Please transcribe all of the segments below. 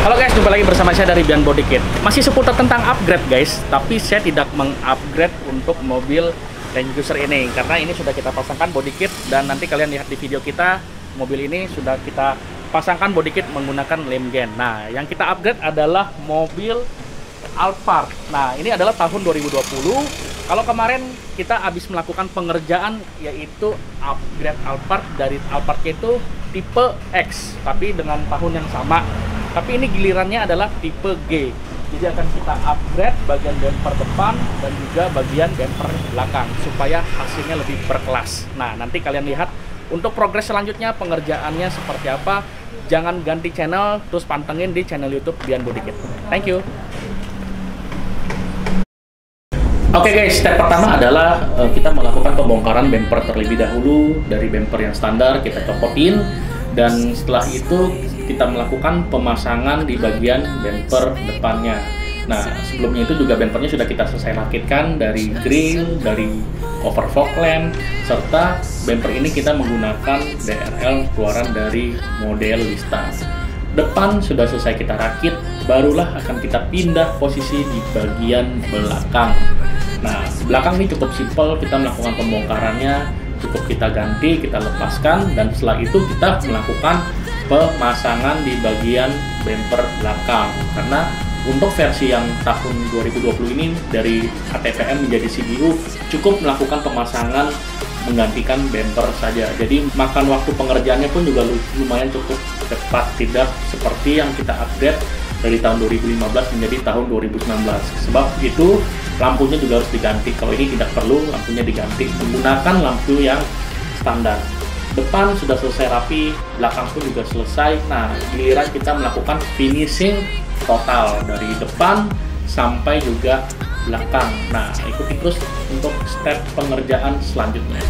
Halo guys, jumpa lagi bersama saya dari Bian Bodykit. Masih seputar tentang upgrade guys, tapi saya tidak mengupgrade untuk mobil Range Cruiser ini karena ini sudah kita pasangkan body kit dan nanti kalian lihat di video kita mobil ini sudah kita pasangkan body kit menggunakan lem gen. Nah, yang kita upgrade adalah mobil Alphard. Nah, ini adalah tahun 2020. Kalau kemarin kita habis melakukan pengerjaan yaitu upgrade Alphard dari Alphard itu tipe X tapi dengan tahun yang sama. Tapi ini gilirannya adalah tipe G. Jadi akan kita upgrade bagian bumper depan dan juga bagian bumper belakang supaya hasilnya lebih berkelas. Nah, nanti kalian lihat untuk progres selanjutnya pengerjaannya seperti apa. Jangan ganti channel, terus pantengin di channel YouTube Bian Bodykit. Thank you. Oke guys, step pertama adalah kita melakukan pembongkaran bumper terlebih dahulu. Dari bumper yang standar kita copotin dan setelah itu kita melakukan pemasangan di bagian bumper depannya. Nah, sebelumnya itu juga bumpernya sudah kita selesai rakitkan dari grill, dari cover fog lamp, serta bumper ini kita menggunakan DRL keluaran dari model Vista. Depan sudah selesai kita rakit, barulah akan kita pindah posisi di bagian belakang. Nah, belakang ini cukup simpel, kita melakukan pembongkarannya, cukup kita ganti, kita lepaskan, dan setelah itu kita melakukan pemasangan di bagian bumper belakang. Karena untuk versi yang tahun 2020 ini dari ATPM menjadi CBU cukup melakukan pemasangan menggantikan bumper saja. Jadi makan waktu pengerjaannya pun juga lumayan cukup cepat, tidak seperti yang kita update dari tahun 2015 menjadi tahun 2019. Sebab itu lampunya juga harus diganti. Kalau ini tidak perlu lampunya diganti, menggunakan lampu yang standar. Depan sudah selesai rapi, belakang pun juga selesai. Nah, giliran kita melakukan finishing total dari depan sampai juga belakang. Nah, ikuti terus untuk step pengerjaan selanjutnya.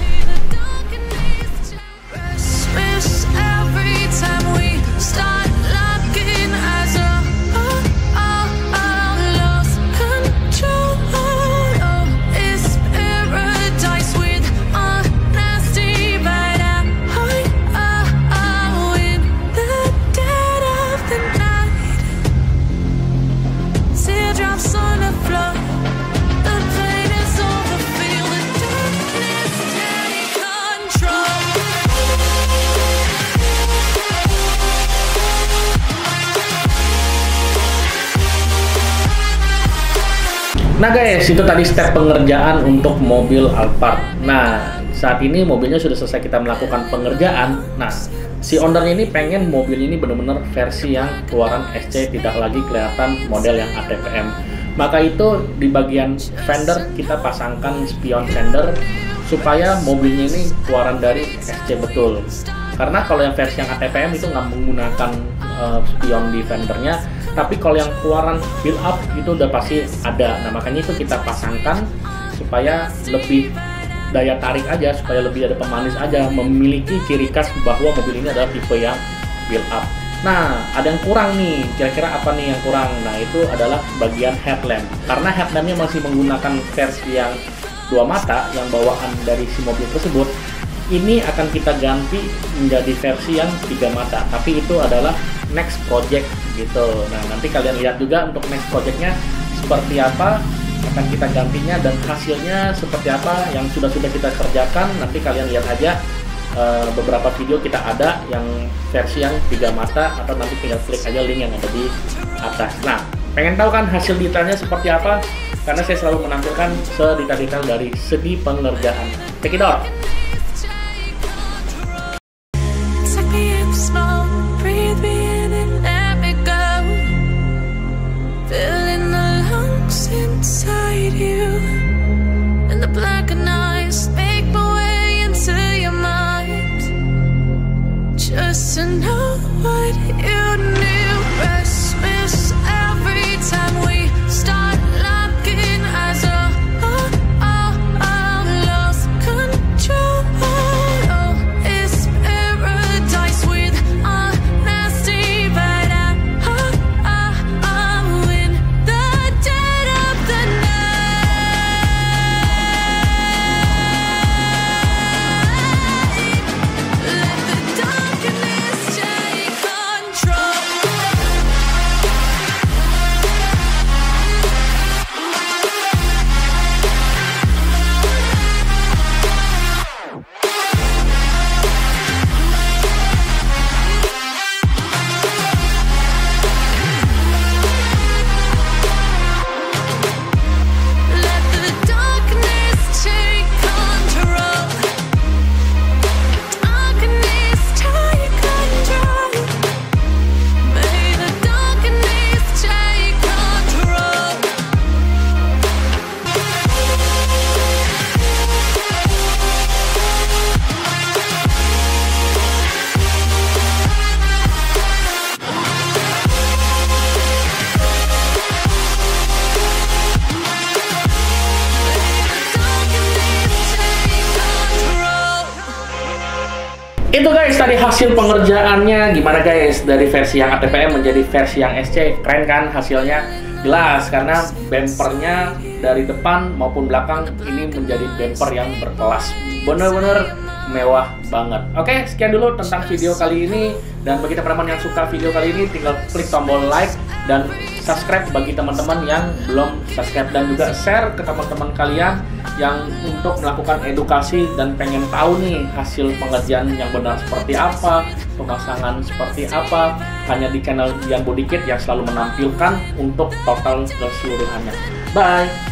Nah guys, itu tadi step pengerjaan untuk mobil Alphard. Nah, saat ini mobilnya sudah selesai kita melakukan pengerjaan. Nah, si ownernya ini pengen mobil ini benar-benar versi yang keluaran SC, tidak lagi kelihatan model yang ATPM. Maka itu di bagian fender kita pasangkan spion fender supaya mobilnya ini keluaran dari SC betul. Karena kalau yang versi yang ATPM itu nggak menggunakan spion di fendernya, tapi kalau yang keluaran build up itu udah pasti ada. Nah, makanya itu kita pasangkan supaya lebih daya tarik aja, supaya lebih ada pemanis aja, memiliki ciri khas bahwa mobil ini adalah tipe yang build up. Nah, ada yang kurang nih, kira-kira apa nih yang kurang? Nah, itu adalah bagian headlamp, karena headlampnya masih menggunakan versi yang dua mata yang bawaan dari si mobil tersebut. Ini akan kita ganti menjadi versi yang tiga mata, tapi itu adalah next project gitu. Nah, nanti kalian lihat juga untuk next projectnya seperti apa, akan kita gantinya dan hasilnya seperti apa yang sudah kita kerjakan. Nanti kalian lihat aja beberapa video kita ada yang versi yang tiga mata, atau nanti tinggal klik aja link yang ada di atas. Nah, pengen tahu kan hasil detailnya seperti apa? Karena saya selalu menampilkan sedetail-detail dari segi pengerjaan. Check it out! dari hasil pengerjaannya gimana guys? Dari versi yang ATPM menjadi versi yang SC, keren kan hasilnya? Jelas, karena bempernya dari depan maupun belakang ini menjadi bemper yang berkelas, bener-bener mewah banget. Oke, sekian dulu tentang video kali ini, dan bagi teman-teman yang suka video kali ini tinggal klik tombol like dan subscribe bagi teman-teman yang belum subscribe, dan juga share ke teman-teman kalian yang untuk melakukan edukasi dan pengen tahu nih hasil pengerjaan yang benar seperti apa, pemasangan seperti apa, hanya di channel Bian Bodykit yang selalu menampilkan untuk total keseluruhannya. Bye!